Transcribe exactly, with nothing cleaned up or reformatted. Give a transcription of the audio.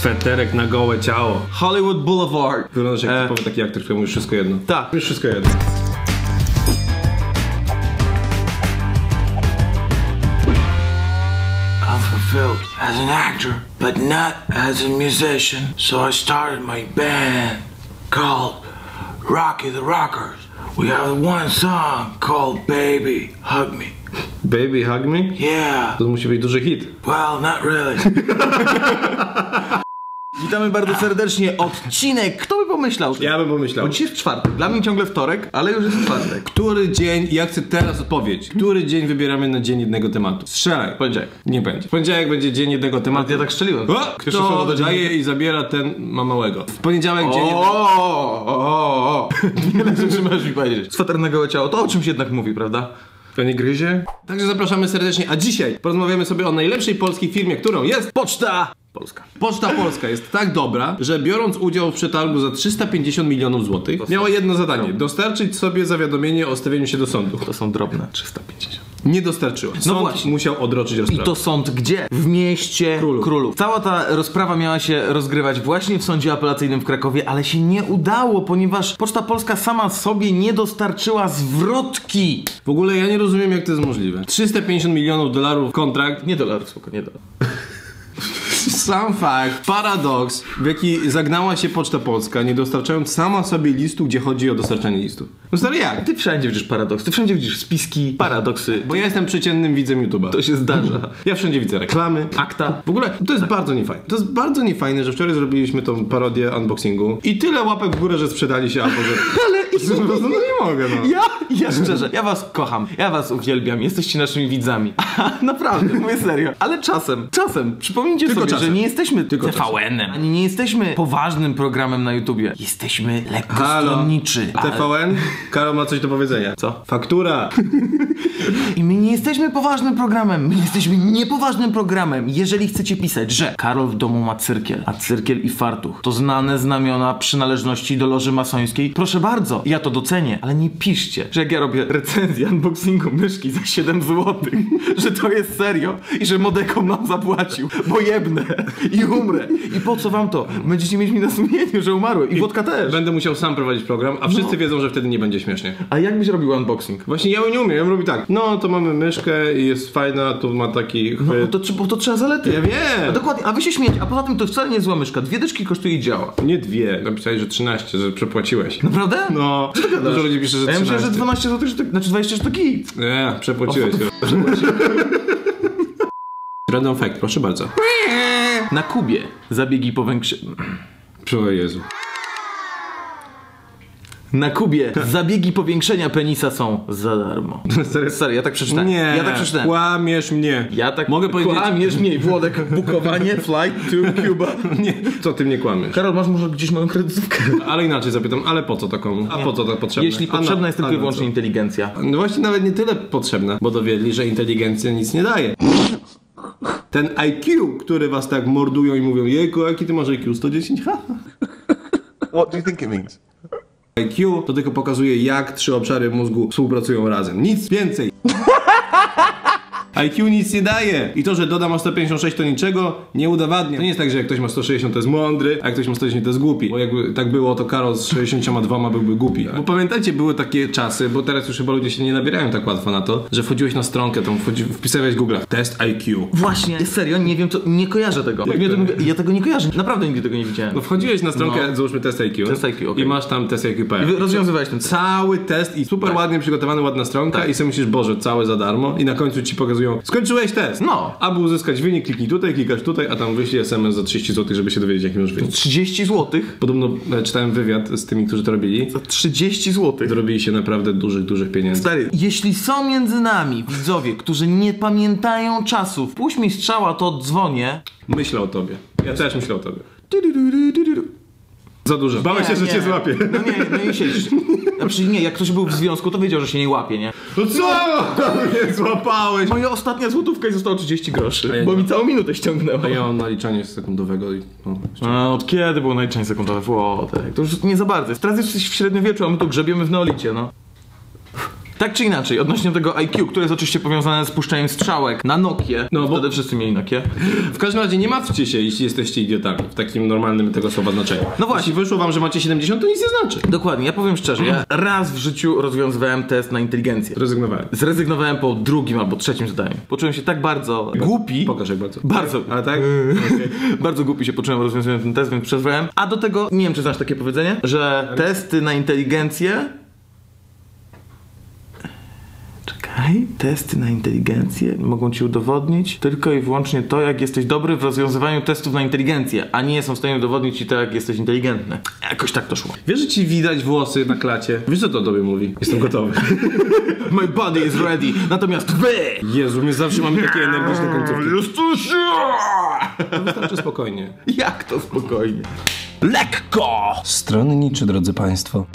sweterek na gołe ciało. Hollywood Boulevard. Wyglądasz jak e... typowy taki aktor, który mówisz wszystko jedno. Tak. Mówisz wszystko jedno. Fulfilled as an actor, but not as a musician. So I started my band called Rocky the Rockers. We have one song called Baby Hug Me. Baby Hug Me? Yeah. To musi być duży hit. Well, not really. Witamy bardzo serdecznie. Odcinek, kto by pomyślał? Ja bym pomyślał. Bo dzisiaj jest czwartek, dla mnie ciągle wtorek, ale już jest czwartek. Który dzień, ja chcę teraz odpowiedź. Który dzień wybieramy na dzień jednego tematu? Strzelaj. Poniedziałek. Nie będzie. Poniedziałek będzie dzień jednego tematu. Ja tak strzeliłem. Kto daje i zabiera, ten ma małego. W poniedziałek dzień jednego... Ooooooo. Nie wiem, czy masz mi powiedzieć. Sweter na gołe ciało, to o czymś jednak mówi, prawda? To nie gryzie? Także zapraszamy serdecznie, a dzisiaj porozmawiamy sobie o najlepszej polskiej firmie, którą jest Poczta Polska. Poczta Polska jest tak dobra, że biorąc udział w przetargu za trzysta pięćdziesiąt milionów złotych, to miała jedno zadanie. Drobne. Dostarczyć sobie zawiadomienie o stawieniu się do sądu. To są drobne trzysta pięćdziesiąt. Nie dostarczyła. Sąd no właśnie. Musiał odroczyć rozprawę. I to sąd gdzie? W mieście Królów. Królów. Cała ta rozprawa miała się rozgrywać właśnie w sądzie apelacyjnym w Krakowie, ale się nie udało, ponieważ Poczta Polska sama sobie nie dostarczyła zwrotki. W ogóle ja nie rozumiem, jak to jest możliwe. trzysta pięćdziesiąt milionów dolarów kontrakt. Nie dolarów, spoko, nie dolarów. Sam fakt, paradoks, w jaki zagnała się Poczta Polska, nie dostarczając sama sobie listu, gdzie chodzi o dostarczanie listu. No stary, jak? Ty wszędzie widzisz paradoks, ty wszędzie widzisz spiski, paradoksy. Bo ja jestem przeciętnym widzem YouTube'a. To się zdarza. Ja wszędzie widzę reklamy, akta. W ogóle to jest tak. bardzo niefajne. To jest bardzo niefajne, że wczoraj zrobiliśmy tą parodię unboxingu i tyle łapek w górę, że sprzedali się albo że... Ale po prostu no nie mogę, no. Ja? Ja szczerze, ja was kocham, ja was uwielbiam, jesteście naszymi widzami. Naprawdę, mówię serio. Ale czasem, czasem, przypomnijcie tylko sobie, czasem. Że nie jesteśmy tylko T V N-em, ani nie jesteśmy poważnym programem na YouTubie. Jesteśmy lekko stronniczy. T V N? Karol ma coś do powiedzenia. Co? Faktura! I my nie jesteśmy poważnym programem, my jesteśmy niepoważnym programem. Jeżeli chcecie pisać, że Karol w domu ma cyrkiel, a cyrkiel i fartuch to znane znamiona przynależności do loży masońskiej, proszę bardzo, ja to docenię, ale nie piszcie, że jak ja robię recenzję unboxingu myszki za siedem złotych, że to jest serio i że Modecom nam zapłacił, bo jebnę i umrę. I po co wam to? Będziecie mieć mi na sumieniu, że umarłem. I, I Włodka też. Będę musiał sam prowadzić program, a wszyscy no. wiedzą, że wtedy nie będzie śmiesznie. A jak byś robił unboxing? Właśnie ja nie umiem, ja bym robił tak. No to mamy myszkę i jest fajna, tu ma taki... No to, to, to trzeba zalety. Ja wiem. A dokładnie, a wy się śmiejecie, a poza tym to wcale nie jest zła myszka. Dwie dyszki kosztuje i działa. Nie dwie, napisałeś, że trzynaście, że przepłaciłeś. Naprawdę? No. Co ty gadasz? Dużo ludzi pisze, że trzynaście. Ja myślałem, że dwanaście złotych, że to... znaczy dwadzieścia sztuki. Nie, przepłaciłeś. O, to... Random fact, proszę bardzo. Na Kubie zabiegi powiększają... O Jezu. Na Kubie zabiegi powiększenia penisa są za darmo. Sorry, ja tak przeczytałem. Nie, ja tak przeczytałem. Kłamiesz mnie. Ja tak mogę powiedzieć. Kłamiesz mnie, Włodek. Bukowanie, flight to Cuba. Nie, co ty mnie kłamiesz? Karol, masz może gdzieś moją kredytówkę? Ale inaczej zapytam, ale po co to komu? A nie. Po co to potrzebne? Jeśli potrzebna ano, jest tylko i wyłącznie inteligencja. No właśnie nawet nie tyle potrzebna, bo dowiedli, że inteligencja nic nie daje. Ten I Q, który was tak mordują i mówią, jejku, jaki ty masz I Q? sto dziesięć? What do you think it means? I Q to tylko pokazuje, jak trzy obszary mózgu współpracują razem. Nic więcej. I Q nic nie daje. I to, że Doda ma sto pięćdziesiąt sześć, to niczego nie udowadnia. To nie jest tak, że jak ktoś ma sto sześćdziesiąt, to jest mądry, a jak ktoś ma sto dziesięć, to jest głupi. Bo jakby tak było, to Karol z sześćdziesięcioma dwoma byłby głupi. Bo pamiętajcie, były takie czasy, bo teraz już chyba ludzie się nie nabierają tak łatwo na to, że wchodziłeś na stronkę, tam wpisałeś Google test I Q. Właśnie, serio, nie wiem, to nie kojarzę tego. Ja, to, ja tego nie kojarzę, naprawdę nigdy tego nie widziałem. No wchodziłeś na stronkę, no. Załóżmy test I Q, test I Q okay. I masz tam test I Q. I rozwiązywałeś ten cały test i super tak. ładnie przygotowany, ładna stronka tak. I sobie myślisz, Boże, całe za darmo i na końcu ci pokazują, skończyłeś test! No! Aby uzyskać wynik, kliknij tutaj, klikasz tutaj, a tam wyślij S M S za trzydzieści złotych, żeby się dowiedzieć, jaki masz wynik. trzydzieści złotych? Podobno e, czytałem wywiad z tymi, którzy to robili. Za trzydzieści złotych? Zrobili się naprawdę dużych, dużych pieniędzy. Stary, jeśli są między nami widzowie, którzy nie pamiętają czasów, puść mi strzała, to dzwonię. Myślę o tobie. Ja też myślę o tobie. Za dużo. Bałem się, że nie. cię złapie. No nie, no i siedzisz. Znaczy nie, jak ktoś był w związku, to wiedział, że się nie łapie, nie? No co? No, nie złapałeś! Moja ostatnia złotówka i zostało trzydzieści groszy, ja bo mi całą minutę ściągnęła. A ja mam naliczanie sekundowego i... No, a od kiedy było naliczanie sekundowe? Włodek, to już nie za bardzo. Teraz jesteś w średniowieczu, a my tu grzebiemy w neolicie, no. Tak czy inaczej, odnośnie tego I Q, które jest oczywiście powiązane z puszczeniem strzałek na Nokię. No bo wtedy wszyscy mieli Nokię. W każdym razie nie martwcie się, jeśli jesteście idiotami w takim normalnym tego słowa znaczeniu. No właśnie. Jeśli wyszło wam, że macie siedemdziesiąt, to nic nie znaczy. Dokładnie, ja powiem szczerze, ja raz w życiu rozwiązywałem test na inteligencję. Zrezygnowałem. Zrezygnowałem po drugim albo trzecim zadaniu. Poczułem się tak bardzo głupi. Pokaż jak bardzo. Bardzo. A tak? Okay. Bardzo głupi się poczułem rozwiązując ten test, więc przerwałem. A do tego, nie wiem czy znasz takie powiedzenie, że tak. Testy na inteligencję... Czekaj, testy na inteligencję mogą ci udowodnić tylko i wyłącznie to, jak jesteś dobry w rozwiązywaniu testów na inteligencję, a nie są w stanie udowodnić ci to, jak jesteś inteligentny. Jakoś tak to szło. Wiesz, że ci widać włosy na klacie? Wiesz, co to o tobie mówi? Jestem gotowy. My body is ready, natomiast wy! Jezu, my zawsze mamy takie energiczne końcówki. Jesteś! To wystarczy spokojnie. Jak to spokojnie? Lekko! Stronniczy, drodzy państwo.